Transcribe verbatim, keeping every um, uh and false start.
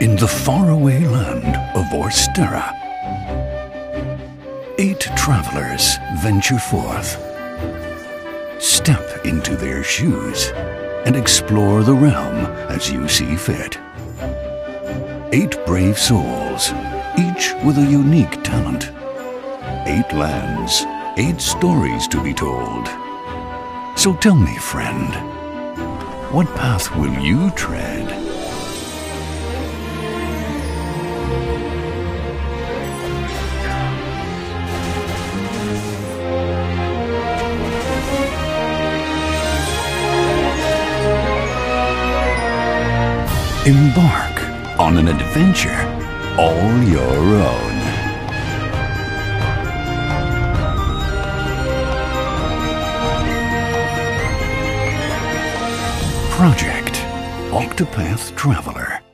in the faraway land of Orstera, eight travelers venture forth, step into their shoes, and explore the realm as you see fit. Eight brave souls, each with a unique talent. Eight lands, eight stories to be told. So tell me, friend, what path will you tread? Embark on an adventure all your own. Project Octopath Traveler.